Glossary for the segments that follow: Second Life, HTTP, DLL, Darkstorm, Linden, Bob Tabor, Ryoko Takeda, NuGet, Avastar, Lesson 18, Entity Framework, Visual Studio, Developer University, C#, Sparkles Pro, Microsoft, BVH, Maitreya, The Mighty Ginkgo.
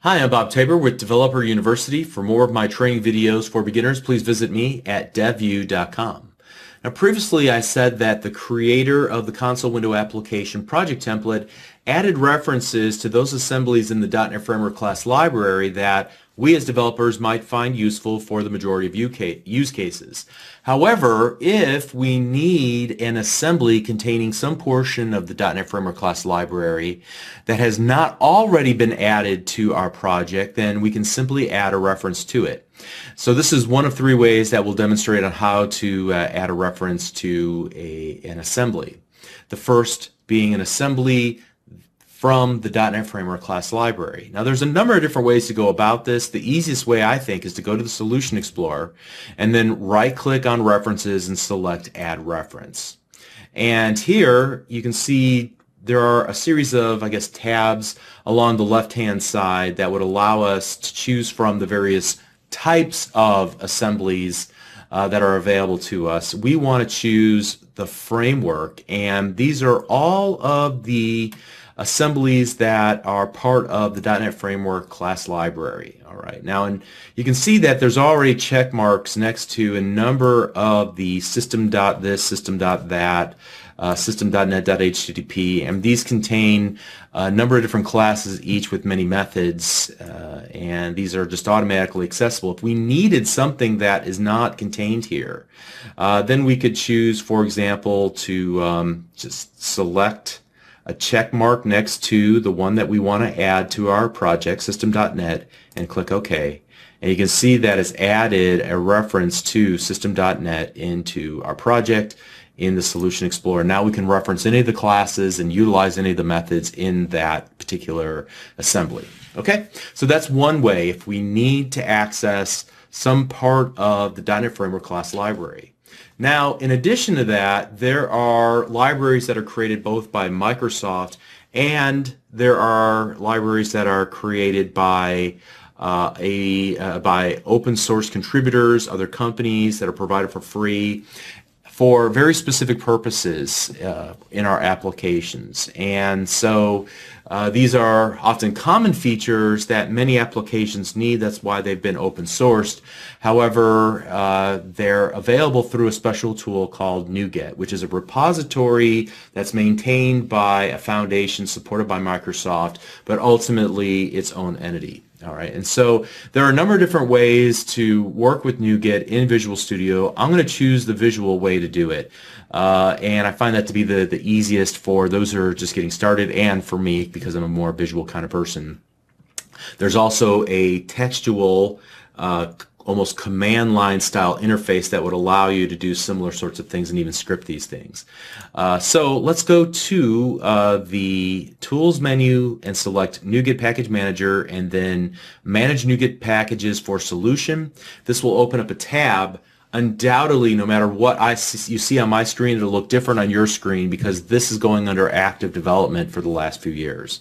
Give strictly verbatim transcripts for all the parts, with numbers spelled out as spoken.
Hi, I'm Bob Tabor with Developer University. For more of my training videos for beginners, please visit me at dev view dot com. Now, previously I said that the creator of the console window application project template added references to those assemblies in the dot net Framework class library that we as developers might find useful for the majority of use cases. However, if we need an assembly containing some portion of the dot net Framework class library that has not already been added to our project, then we can simply add a reference to it. So this is one of three ways that we'll demonstrate on how to uh, add a reference to a, an assembly. The first being an assembly from the dot net Framework class library. Now there's a number of different ways to go about this. The easiest way, I think, is to go to the Solution Explorer and then right-click on References and select Add Reference. And here you can see there are a series of, I guess, tabs along the left-hand side that would allow us to choose from the various types of assemblies uh, that are available to us. We want to choose the framework, and these are all of the assemblies that are part of the dot net Framework class library. All right, now and you can see that there's already check marks next to a number of the system.this, system.that, uh, system dot net dot H T T P, and these contain a number of different classes, each with many methods, uh, and these are just automatically accessible. If we needed something that is not contained here, uh, then we could choose, for example, to um, just select a check mark next to the one that we want to add to our project, system dot net, and click OK. And you can see that it's added a reference to system dot net into our project in the Solution Explorer. Now we can reference any of the classes and utilize any of the methods in that particular assembly. Okay, so that's one way if we need to access some part of the dot net Framework class library. Now, in addition to that, there are libraries that are created both by Microsoft, and there are libraries that are created by uh, a uh, by open source contributors, other companies that are provided for free for very specific purposes uh, in our applications. And so uh, these are often common features that many applications need. That's why they've been open sourced. However, uh, they're available through a special tool called NuGet, which is a repository that's maintained by a foundation supported by Microsoft, but ultimately its own entity. All right, and so there are a number of different ways to work with NuGet in Visual Studio. I'm going to choose the visual way to do it, uh, and I find that to be the, the easiest for those who are just getting started and for me, because I'm a more visual kind of person. There's also a textual, uh, almost command line style interface that would allow you to do similar sorts of things and even script these things. Uh, so let's go to uh, the Tools menu and select NuGet Package Manager and then Manage NuGet Packages for Solution. This will open up a tab. Undoubtedly, no matter what I see, you see on my screen, it'll look different on your screen because this is going under active development for the last few years,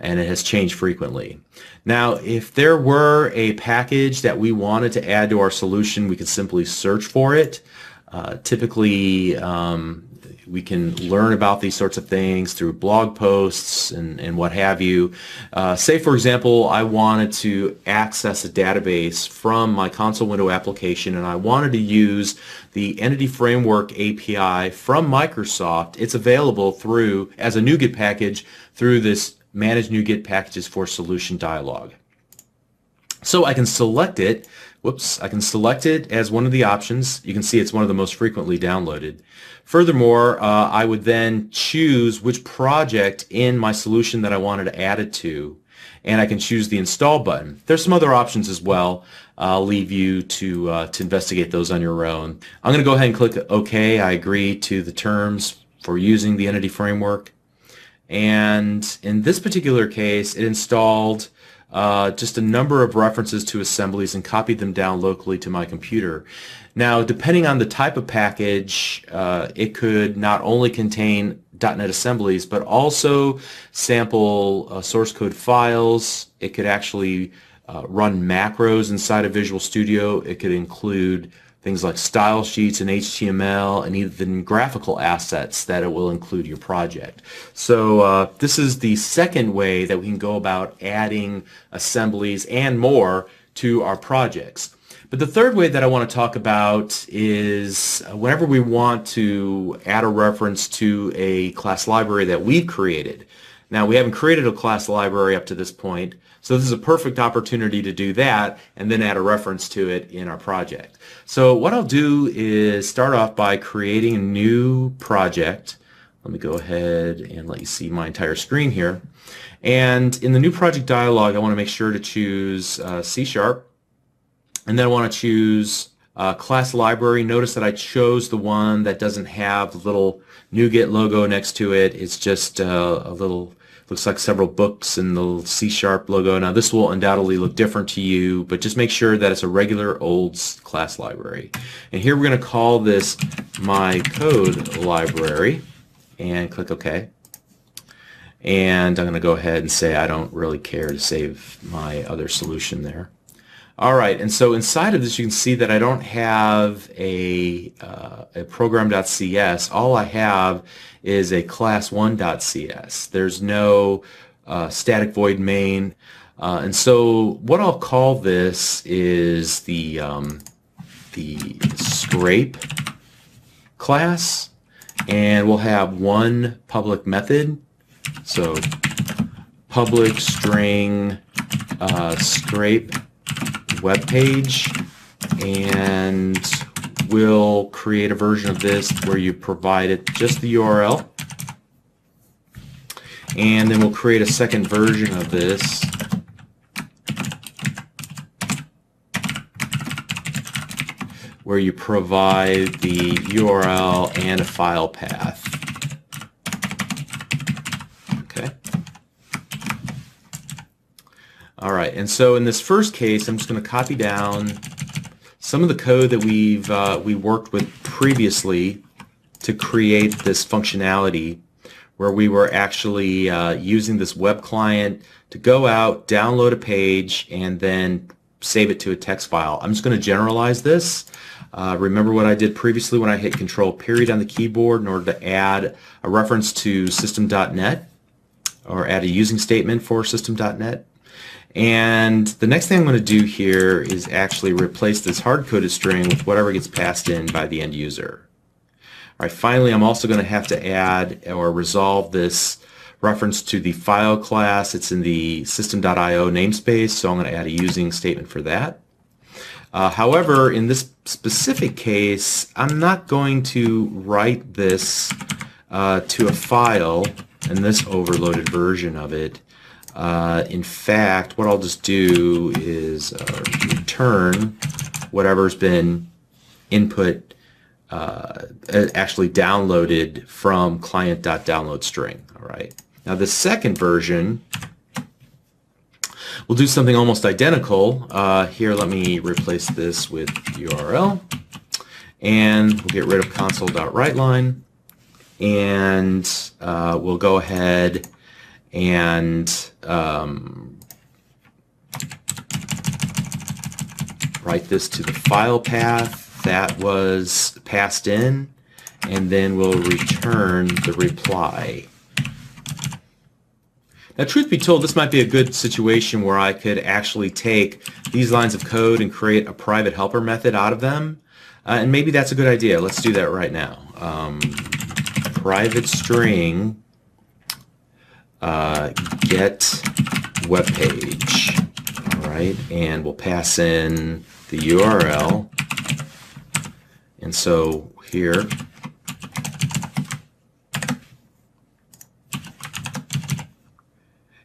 and it has changed frequently. Now, if there were a package that we wanted to add to our solution, we could simply search for it. Uh, typically, um, we can learn about these sorts of things through blog posts and, and what have you. Uh, say, for example, I wanted to access a database from my console window application, and I wanted to use the Entity Framework A P I from Microsoft. It's available through as a NuGet package through this Manage NuGet Packages for Solution dialog. So I can select it. Whoops, I can select it as one of the options. You can see it's one of the most frequently downloaded. Furthermore, uh, I would then choose which project in my solution that I wanted to add it to, and I can choose the install button. There's some other options as well. I'll leave you to, uh, to investigate those on your own. I'm going to go ahead and click OK. I agree to the terms for using the Entity Framework. And in this particular case, it installed Uh, just a number of references to assemblies and copied them down locally to my computer. Now, depending on the type of package, uh, it could not only contain dot net assemblies, but also sample uh, source code files. It could actually uh, run macros inside of Visual Studio. It could include things like style sheets and H T M L and even graphical assets that it will include your project. So uh, this is the second way that we can go about adding assemblies and more to our projects. But the third way that I want to talk about is whenever we want to add a reference to a class library that we've created. Now, we haven't created a class library up to this point, so this is a perfect opportunity to do that and then add a reference to it in our project. So what I'll do is start off by creating a new project. Let me go ahead and let you see my entire screen here. And in the new project dialog, I want to make sure to choose uh, C sharp, and then I want to choose Uh, class library. Notice that I chose the one that doesn't have the little NuGet logo next to it. It's just uh, a little, looks like several books and the C sharp logo. Now this will undoubtedly look different to you, but just make sure that it's a regular old class library. And here we're going to call this my code library and click OK. And I'm going to go ahead and say I don't really care to save my other solution there. Alright, and so inside of this you can see that I don't have a, uh, a program.cs. All I have is a class one dot C S. There's no uh, static void main. Uh, and so what I'll call this is the, um, the scrape class, and we'll have one public method. So public string uh, scrape web page, and we'll create a version of this where you provide it just the U R L, and then we'll create a second version of this where you provide the U R L and a file path. Alright, and so in this first case, I'm just going to copy down some of the code that we've uh, we worked with previously to create this functionality where we were actually uh, using this web client to go out, download a page, and then save it to a text file. I'm just going to generalize this. Uh, remember what I did previously when I hit Control period on the keyboard in order to add a reference to system dot net or add a using statement for system dot net. And the next thing I'm going to do here is actually replace this hard-coded string with whatever gets passed in by the end user. All right, finally, I'm also going to have to add or resolve this reference to the file class. It's in the system dot I O namespace, so I'm going to add a using statement for that. Uh, however, in this specific case, I'm not going to write this uh, to a file in this overloaded version of it. Uh, in fact, what I'll just do is uh, return whatever's been input, uh, actually downloaded from client dot download string. All right. Now the second version will do something almost identical. Uh, here, let me replace this with U R L, and we'll get rid of console dot write line, and uh, we'll go ahead and um, write this to the file path that was passed in, and then we'll return the reply. Now, truth be told, this might be a good situation where I could actually take these lines of code and create a private helper method out of them, uh, and maybe that's a good idea. Let's do that right now. Um, private string Uh, get web page, all right, and we'll pass in the U R L. And so here,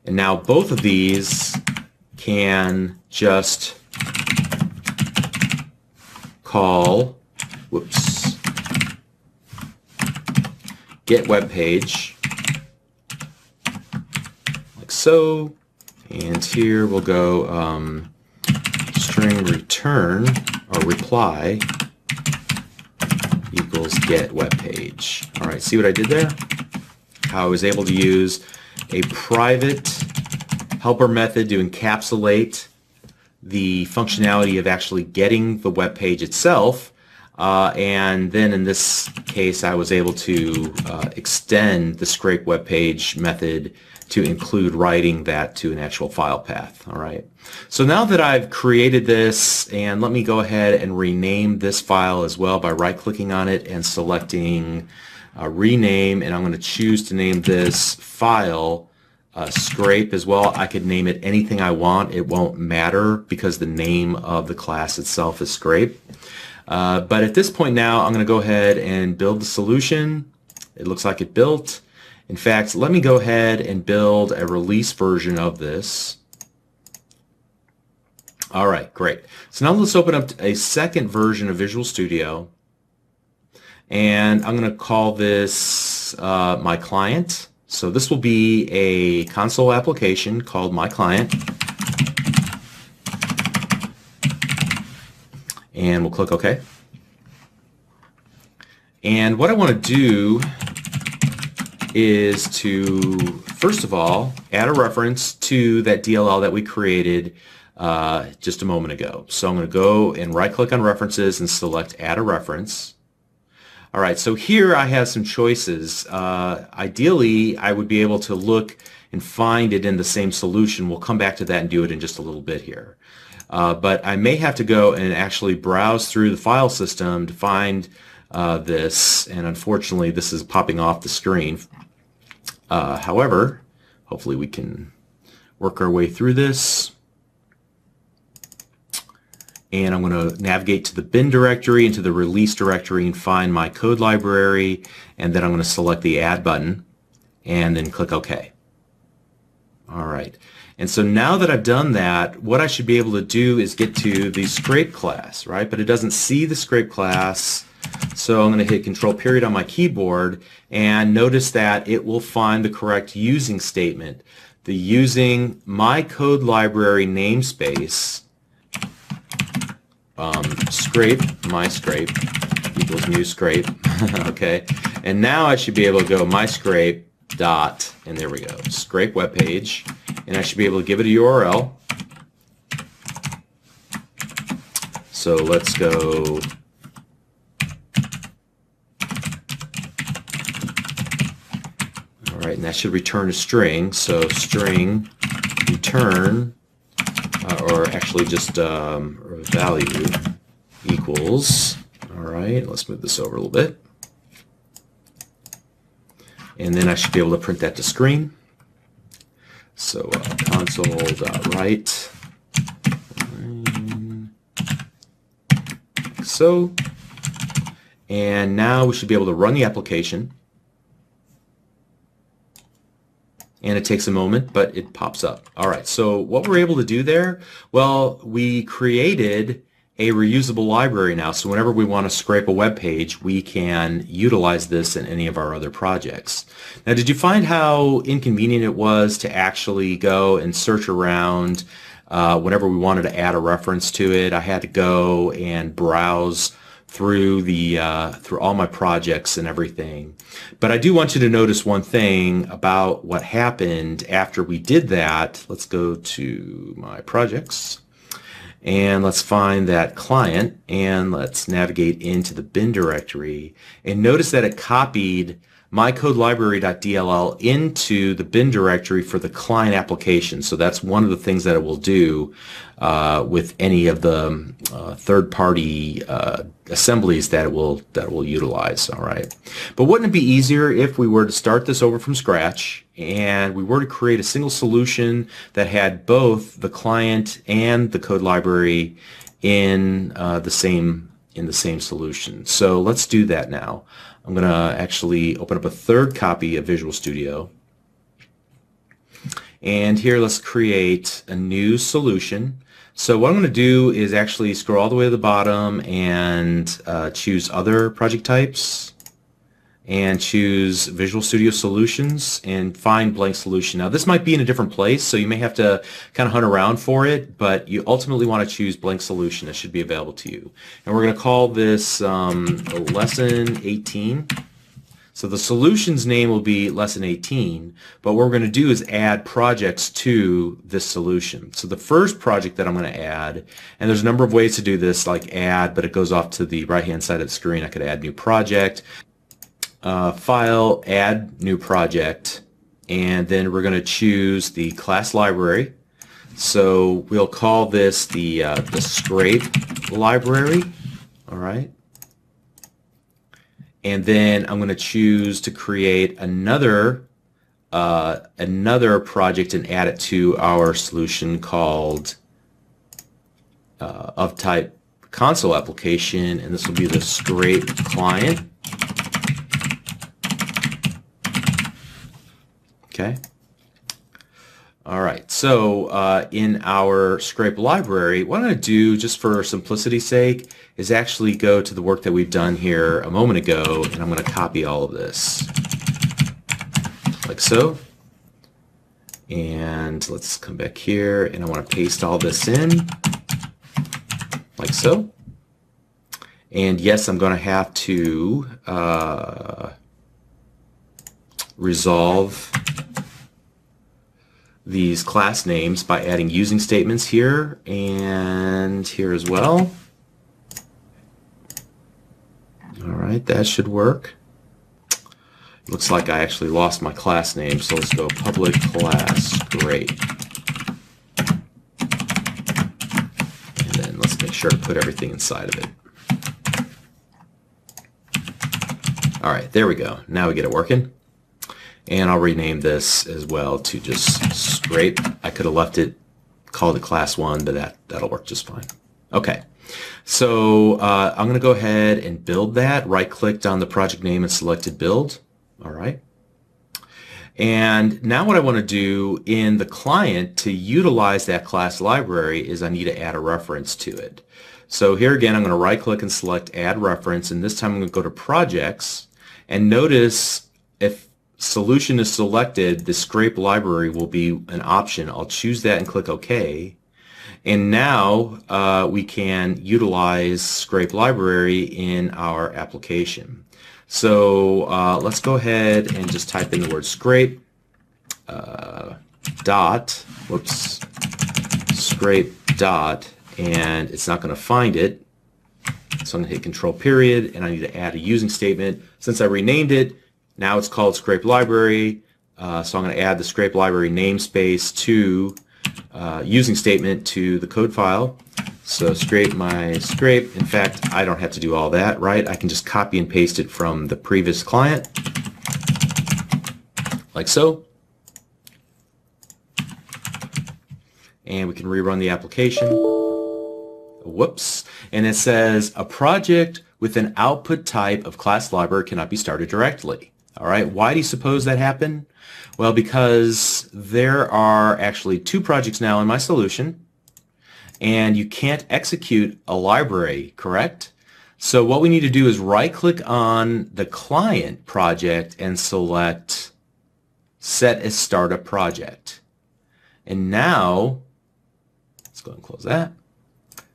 and now both of these can just call, whoops, get web page. So, and here we'll go um, string return or reply equals get web page. All right, see what I did there? How I was able to use a private helper method to encapsulate the functionality of actually getting the web page itself, Uh, and then in this case, I was able to uh, extend the scrape web page method to include writing that to an actual file path. All right. So now that I've created this, and let me go ahead and rename this file as well by right-clicking on it and selecting uh, rename, and I'm going to choose to name this file uh, scrape as well. I could name it anything I want. It won't matter because the name of the class itself is scrape. Uh, but at this point now, I'm going to go ahead and build the solution. It looks like it built. In fact, let me go ahead and build a release version of this. All right, great. So now let's open up a second version of Visual Studio. And I'm going to call this uh, My Client. So this will be a console application called My Client. And we'll click OK. And what I want to do is to, first of all, add a reference to that D L L that we created uh, just a moment ago. So I'm going to go and right-click on references and select Add a Reference. All right, so here I have some choices. Uh, ideally, I would be able to look and find it in the same solution. We'll come back to that and do it in just a little bit here. Uh, but I may have to go and actually browse through the file system to find uh, this, and unfortunately, this is popping off the screen. Uh, however, hopefully we can work our way through this. And I'm going to navigate to the bin directory, into the release directory, and find my code library. And then I'm going to select the Add button and then click OK. All right. And so now that I've done that, what I should be able to do is get to the scrape class, right? But it doesn't see the scrape class. So I'm going to hit Control period on my keyboard, and notice that it will find the correct using statement. The using my code library namespace um, scrape my scrape equals new scrape. Okay, and now I should be able to go my scrape dot, and there we go, scrape web page, and I should be able to give it a U R L. So let's go. And that should return a string, so string return, uh, or actually just um, value equals, all right, let's move this over a little bit. And then I should be able to print that to screen. So uh, console.write, like so. And now we should be able to run the application. And it takes a moment, but it pops up. All right, so what we're able to do there, well, we created a reusable library now, so whenever we want to scrape a web page, we can utilize this in any of our other projects. Now, did you find how inconvenient it was to actually go and search around uh, whenever we wanted to add a reference to it? I had to go and browse through the uh, through all my projects and everything. But I do want you to notice one thing about what happened after we did that. Let's go to my projects and let's find that client, and let's navigate into the bin directory, and notice that it copied my codelibrary.dll into the bin directory for the client application. So that's one of the things that it will do uh, with any of the uh, third-party uh, assemblies that it will that it will utilize. All right, but wouldn't it be easier if we were to start this over from scratch and we were to create a single solution that had both the client and the code library in uh, the same in the same solution? So let's do that now. I'm going to actually open up a third copy of Visual Studio. And here, let's create a new solution. So what I'm going to do is actually scroll all the way to the bottom and uh, choose Other Project Types and choose Visual Studio Solutions and find Blank Solution. Now, this might be in a different place, so you may have to kind of hunt around for it, but you ultimately want to choose Blank Solution that should be available to you. And we're going to call this um, Lesson eighteen. So the solution's name will be Lesson eighteen, but what we're going to do is add projects to this solution. So the first project that I'm going to add, and there's a number of ways to do this, like add, but it goes off to the right-hand side of the screen. I could add new project, uh, file, add new project, and then we're going to choose the class library. So we'll call this the, uh, the Scrape Library, all right? And then I'm going to choose to create another, uh, another project and add it to our solution called uh, of type console application, and this will be the Scrape Client. Okay. All right, so uh, in our Scrape Library, what I'm going to do, just for simplicity's sake, is actually go to the work that we've done here a moment ago, and I'm going to copy all of this, like so. And let's come back here, and I want to paste all this in, like so. And yes, I'm going to have to uh, resolve these class names by adding using statements here and here as well. All right, that should work. Looks like I actually lost my class name, so let's go public class Scrape. And then let's make sure to put everything inside of it. All right, there we go. Now we get it working. And I'll rename this as well to just Scrape. I could have left it, called it class one, but that, that'll work just fine. Okay, so uh, I'm going to go ahead and build that. Right-clicked on the project name and selected build. All right. And now what I want to do in the client to utilize that class library is I need to add a reference to it. So here again, I'm going to right-click and select Add Reference, and this time I'm going to go to Projects, and notice if solution is selected, the Scrape Library will be an option. I'll choose that and click OK. And now uh, we can utilize Scrape Library in our application. So uh, let's go ahead and just type in the word Scrape uh, dot, whoops, Scrape dot, and it's not going to find it. So I'm going to hit Control period, and I need to add a using statement. Since I renamed it, now it's called Scrape Library, uh, so I'm going to add the Scrape Library namespace to uh, using statement to the code file. So Scrape my Scrape. In fact, I don't have to do all that, right? I can just copy and paste it from the previous client, like so. And we can rerun the application. Whoops. And it says a project with an output type of class library cannot be started directly. All right, why do you suppose that happened? Well, because there are actually two projects now in my solution, and you can't execute a library, correct? So what we need to do is right-click on the client project and select Set as Startup Project. And now, let's go ahead and close that.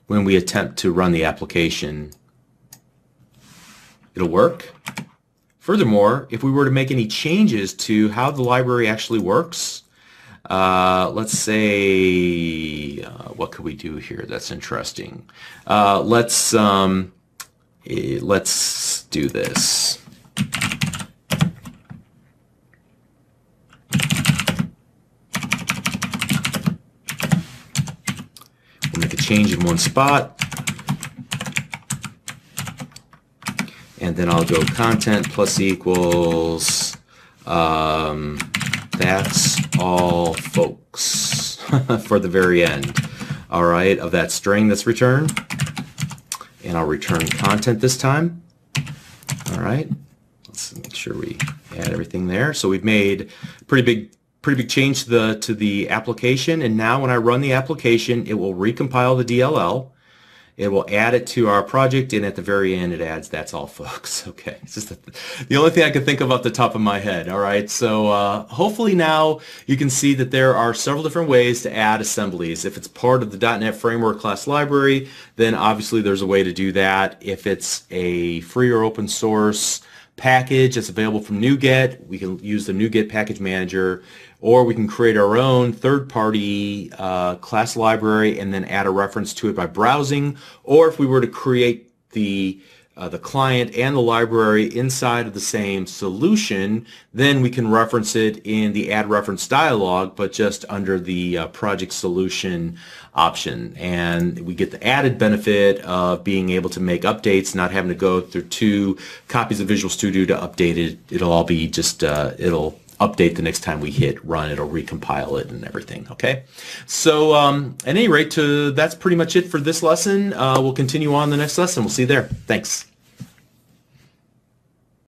When we attempt to run the application, it'll work. Furthermore, if we were to make any changes to how the library actually works, uh, let's say, uh, what could we do here that's interesting? Uh, let's, um, let's do this. We'll make a change in one spot. And then I'll go content plus equals, um, that's all folks for the very end, all right, of that string that's returned. And I'll return content this time, all right. Let's make sure we add everything there. So we've made a pretty big, pretty big change to the, to the application. And now when I run the application, it will recompile the D L L. It will add it to our project, and at the very end it adds that's all folks. Okay, it's just the, the only thing I could think of off the top of my head. All right, so uh, hopefully now you can see that there are several different ways to add assemblies. If it's part of the dot net Framework class library, then obviously there's a way to do that. If it's a free or open source package that's available from NuGet. We can use the NuGet package manager, or we can create our own third-party uh, class library and then add a reference to it by browsing. Or if we were to create the Uh, the client and the library inside of the same solution, then we can reference it in the add reference dialog, but just under the uh, project solution option, and we get the added benefit of being able to make updates, not having to go through two copies of Visual Studio to update it. It'll all be just uh, it'll update the next time we hit run. It'll recompile it and everything. Okay, so um, at any rate, to, that's pretty much it for this lesson. Uh, we'll continue on the next lesson. We'll see you there. Thanks.